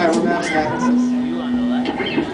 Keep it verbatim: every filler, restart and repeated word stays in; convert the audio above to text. All right, we're back.